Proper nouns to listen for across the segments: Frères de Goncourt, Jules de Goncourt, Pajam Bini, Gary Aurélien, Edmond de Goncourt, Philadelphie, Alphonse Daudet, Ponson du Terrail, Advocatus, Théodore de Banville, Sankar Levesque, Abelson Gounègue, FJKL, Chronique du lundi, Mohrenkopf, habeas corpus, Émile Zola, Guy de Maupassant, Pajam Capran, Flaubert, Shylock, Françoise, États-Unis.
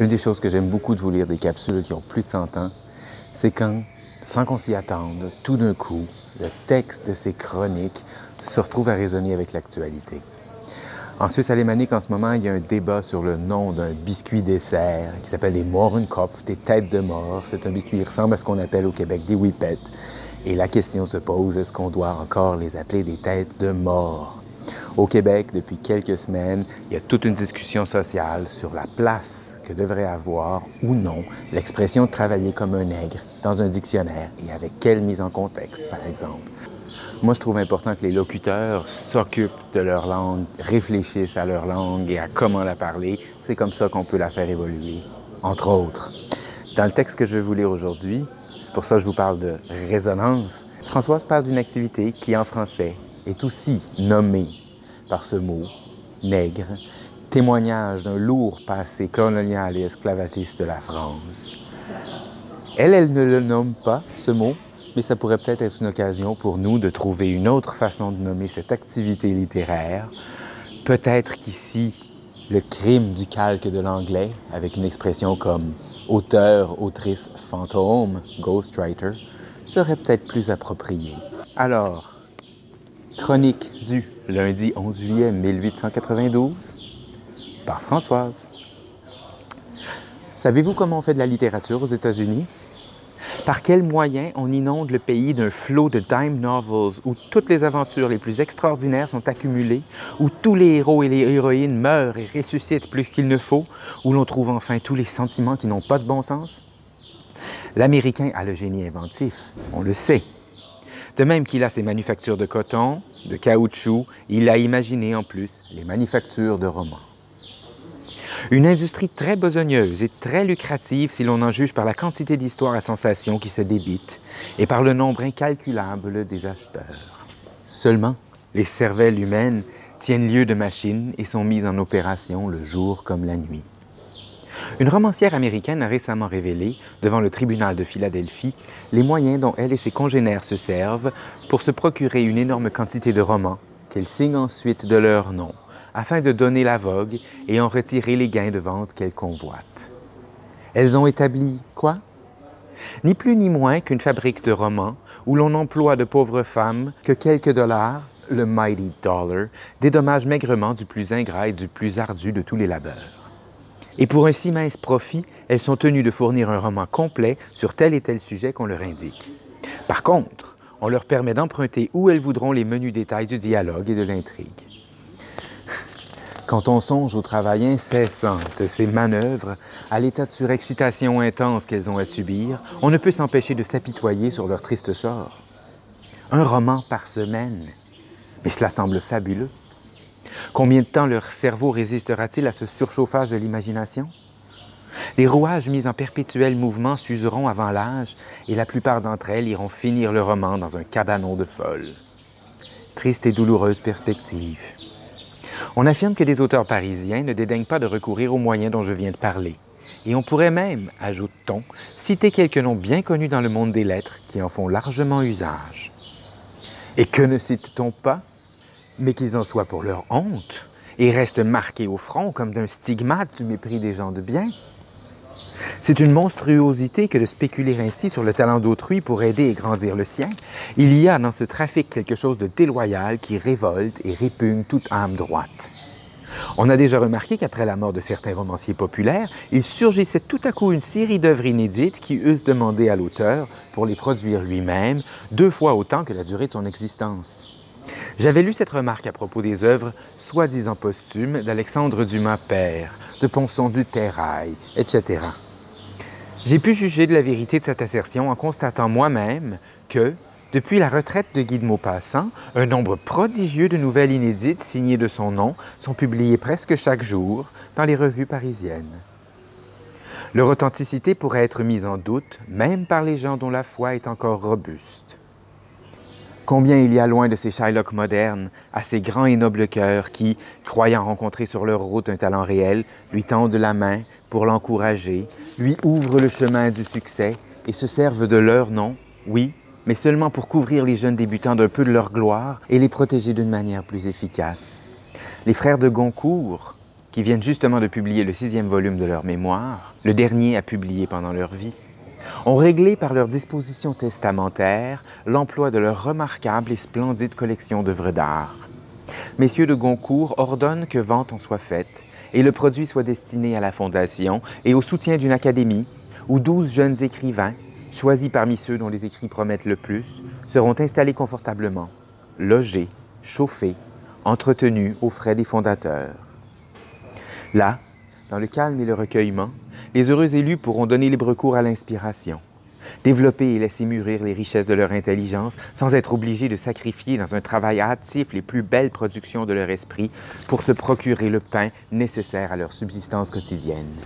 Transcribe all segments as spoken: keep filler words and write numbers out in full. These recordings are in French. Une des choses que j'aime beaucoup de vous lire des capsules qui ont plus de cent ans, c'est quand, sans qu'on s'y attende, tout d'un coup, le texte de ces chroniques se retrouve à résonner avec l'actualité. En Suisse alémanique, en ce moment, il y a un débat sur le nom d'un biscuit dessert qui s'appelle les Mohrenkopf, des têtes de mort. C'est un biscuit qui ressemble à ce qu'on appelle au Québec des whippets. Et la question se pose, est-ce qu'on doit encore les appeler des têtes de mort? Au Québec, depuis quelques semaines, il y a toute une discussion sociale sur la place que devrait avoir ou non l'expression « travailler comme un nègre » dans un dictionnaire et avec quelle mise en contexte, par exemple. Moi, je trouve important que les locuteurs s'occupent de leur langue, réfléchissent à leur langue et à comment la parler. C'est comme ça qu'on peut la faire évoluer, entre autres. Dans le texte que je vais vous lire aujourd'hui, c'est pour ça que je vous parle de résonance, Françoise parle d'une activité qui, en français, est aussi nommée par ce mot « nègre », témoignage d'un lourd passé colonial et esclavagiste de la France. Elle, elle ne le nomme pas, ce mot, mais ça pourrait peut-être être une occasion pour nous de trouver une autre façon de nommer cette activité littéraire. Peut-être qu'ici, le crime du calque de l'anglais, avec une expression comme « auteur, autrice, fantôme », « ghostwriter », serait peut-être plus approprié. Alors, chronique du lundi onze juillet mille huit cent quatre-vingt-douze par Françoise. Savez-vous comment on fait de la littérature aux États-Unis? Par quels moyens on inonde le pays d'un flot de dime novels où toutes les aventures les plus extraordinaires sont accumulées, où tous les héros et les héroïnes meurent et ressuscitent plus qu'il ne faut, où l'on trouve enfin tous les sentiments qui n'ont pas de bon sens? L'Américain a le génie inventif, on le sait. De même qu'il a ses manufactures de coton, de caoutchouc, il a imaginé en plus les manufactures de romans. Une industrie très besogneuse et très lucrative si l'on en juge par la quantité d'histoires à sensations qui se débitent et par le nombre incalculable des acheteurs. Seulement, les cervelles humaines tiennent lieu de machines et sont mises en opération le jour comme la nuit. Une romancière américaine a récemment révélé, devant le tribunal de Philadelphie, les moyens dont elle et ses congénères se servent pour se procurer une énorme quantité de romans qu'elles signent ensuite de leur nom, afin de donner la vogue et en retirer les gains de vente qu'elles convoitent. Elles ont établi quoi? Ni plus ni moins qu'une fabrique de romans où l'on emploie de pauvres femmes que quelques dollars, le mighty dollar, dédommage maigrement du plus ingrat et du plus ardu de tous les labeurs. Et pour un si mince profit, elles sont tenues de fournir un roman complet sur tel et tel sujet qu'on leur indique. Par contre, on leur permet d'emprunter où elles voudront les menus détails du dialogue et de l'intrigue. Quand on songe au travail incessant de ces manœuvres, à l'état de surexcitation intense qu'elles ont à subir, on ne peut s'empêcher de s'apitoyer sur leur triste sort. Un roman par semaine, mais cela semble fabuleux. Combien de temps leur cerveau résistera-t-il à ce surchauffage de l'imagination? Les rouages mis en perpétuel mouvement s'useront avant l'âge et la plupart d'entre elles iront finir le roman dans un cabanon de folle. Triste et douloureuse perspective. On affirme que des auteurs parisiens ne dédaignent pas de recourir aux moyens dont je viens de parler. Et on pourrait même, ajoute-t-on, citer quelques noms bien connus dans le monde des lettres qui en font largement usage. Et que ne cite-t-on pas? Mais qu'ils en soient pour leur honte et restent marqués au front comme d'un stigmate du mépris des gens de bien. C'est une monstruosité que de spéculer ainsi sur le talent d'autrui pour aider et grandir le sien. Il y a dans ce trafic quelque chose de déloyal qui révolte et répugne toute âme droite. On a déjà remarqué qu'après la mort de certains romanciers populaires, il surgissait tout à coup une série d'œuvres inédites qui eussent demandé à l'auteur, pour les produire lui-même, deux fois autant que la durée de son existence. J'avais lu cette remarque à propos des œuvres soi-disant posthumes d'Alexandre Dumas père, de Ponson du Terrail, et cetera. J'ai pu juger de la vérité de cette assertion en constatant moi-même que, depuis la retraite de Guy de Maupassant, un nombre prodigieux de nouvelles inédites signées de son nom sont publiées presque chaque jour dans les revues parisiennes. Leur authenticité pourrait être mise en doute, même par les gens dont la foi est encore robuste. Combien il y a loin de ces Shylock modernes, à ces grands et nobles cœurs qui, croyant rencontrer sur leur route un talent réel, lui tendent la main pour l'encourager, lui ouvrent le chemin du succès et se servent de leur nom, oui, mais seulement pour couvrir les jeunes débutants d'un peu de leur gloire et les protéger d'une manière plus efficace. Les frères de Goncourt, qui viennent justement de publier le sixième volume de leur mémoire, le dernier à publier pendant leur vie, ont réglé par leur disposition testamentaire l'emploi de leur remarquable et splendide collection d'œuvres d'art. Messieurs de Goncourt ordonnent que vente en soit faite et le produit soit destiné à la Fondation et au soutien d'une académie où douze jeunes écrivains, choisis parmi ceux dont les écrits promettent le plus, seront installés confortablement, logés, chauffés, entretenus aux frais des fondateurs. Là, dans le calme et le recueillement, les heureux élus pourront donner libre cours à l'inspiration, développer et laisser mûrir les richesses de leur intelligence sans être obligés de sacrifier dans un travail hâtif les plus belles productions de leur esprit pour se procurer le pain nécessaire à leur subsistance quotidienne.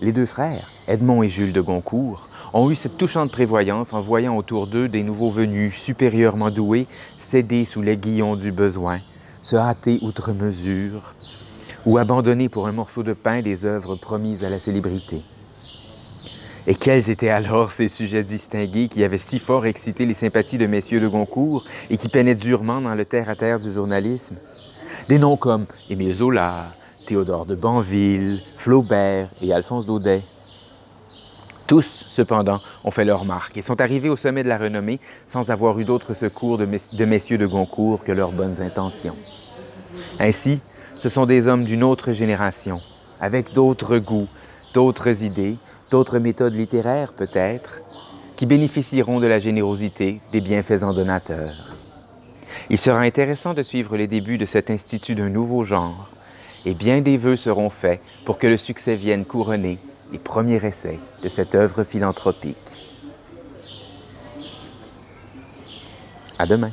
Les deux frères, Edmond et Jules de Goncourt, ont eu cette touchante prévoyance en voyant autour d'eux des nouveaux venus supérieurement doués céder sous l'aiguillon du besoin, se hâter outre mesure, ou abandonner pour un morceau de pain des œuvres promises à la célébrité. Et quels étaient alors ces sujets distingués qui avaient si fort excité les sympathies de messieurs de Goncourt et qui peinaient durement dans le terre-à-terre du journalisme? Des noms comme Émile Zola, Théodore de Banville, Flaubert et Alphonse Daudet. Tous, cependant, ont fait leur marque et sont arrivés au sommet de la renommée sans avoir eu d'autre secours de, mess de messieurs de Goncourt que leurs bonnes intentions. Ainsi, ce sont des hommes d'une autre génération, avec d'autres goûts, d'autres idées, d'autres méthodes littéraires peut-être, qui bénéficieront de la générosité des bienfaisants donateurs. Il sera intéressant de suivre les débuts de cet institut d'un nouveau genre, et bien des vœux seront faits pour que le succès vienne couronner les premiers essais de cette œuvre philanthropique. À demain!